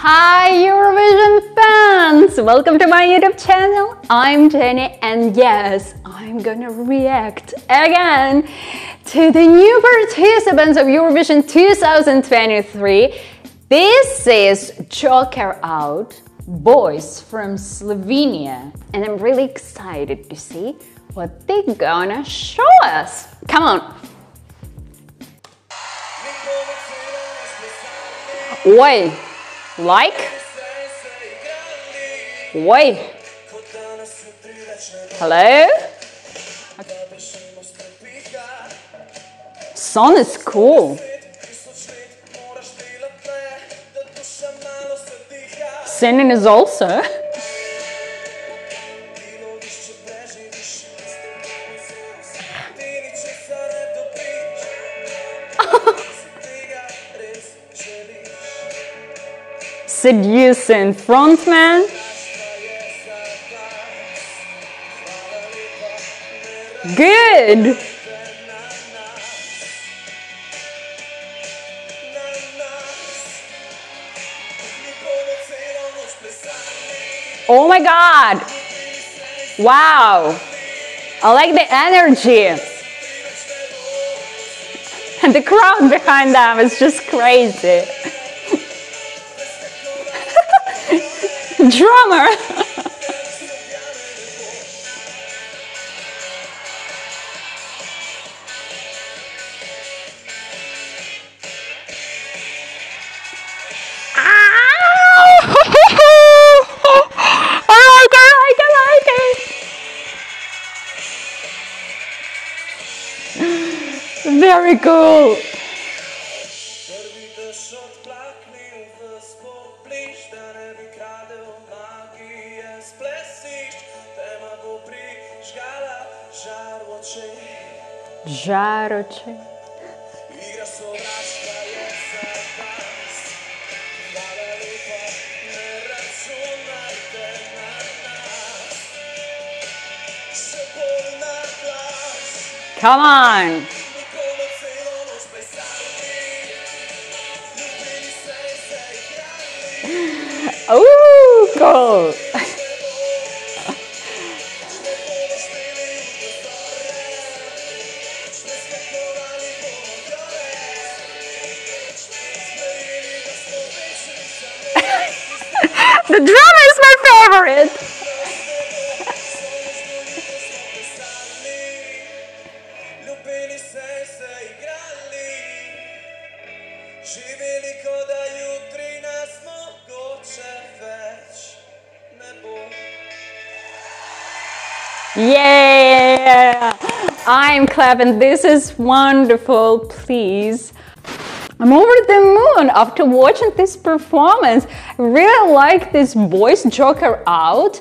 Hi Eurovision fans! Welcome to my YouTube channel. I'm Jenny and yes, I'm gonna react again to the new participants of Eurovision 2023. This is Joker Out, boys from Slovenia. And I'm really excited to see what they're gonna show us. Come on! Oi! Like? Oi! Hello? Song is cool. Singing is also. Seducing frontman. Good. Oh my God. Wow. I like the energy. And the crowd behind them is just crazy. Drummer. I like it. Very cool. Žaroče. Come on. Ooh, cool. The drummer is my favorite! Yeah! I'm clapping, this is wonderful, please. I'm over the moon after watching this performance. I really like this voice, Joker Out.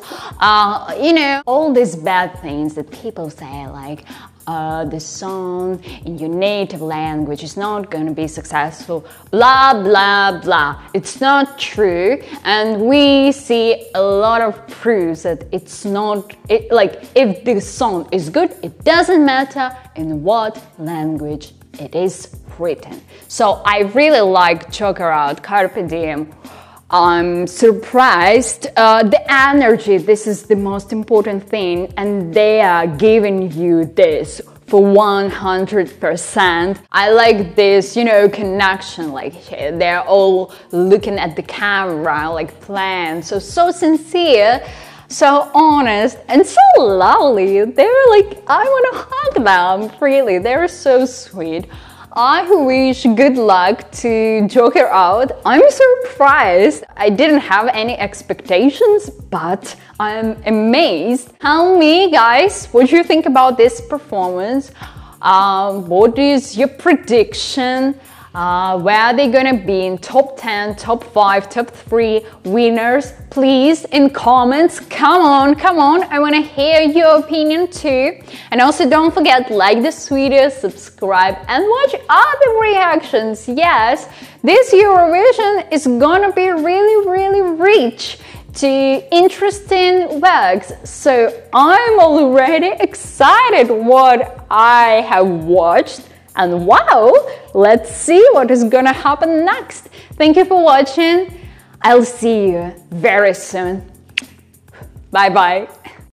You know, all these bad things that people say, like the song in your native language is not gonna be successful, blah, blah, blah. It's not true. And we see a lot of proofs that it's not, like, if the song is good, it doesn't matter in what language it is written. So I really like Joker Out, Carpe Diem. I'm surprised. The energy, this is the most important thing, and they are giving you this for 100%. I like this, you know, connection, like they're all looking at the camera, like playing, so sincere, so honest and so lovely. They're like, I want to hug them, really, they're so sweet. I wish good luck to Joker Out. I'm surprised. I didn't have any expectations, but I'm amazed. Tell me, guys, what do you think about this performance? What is your prediction? Where are they gonna be in top 10, top 5, top 3 winners? Please, in comments, come on, I wanna hear your opinion too. And also don't forget, like this video, subscribe and watch other reactions. Yes, this Eurovision is gonna be really, really rich to interesting works. So I'm already excited what I have watched. And wow, let's see what is gonna happen next. Thank you for watching. I'll see you very soon. Bye bye.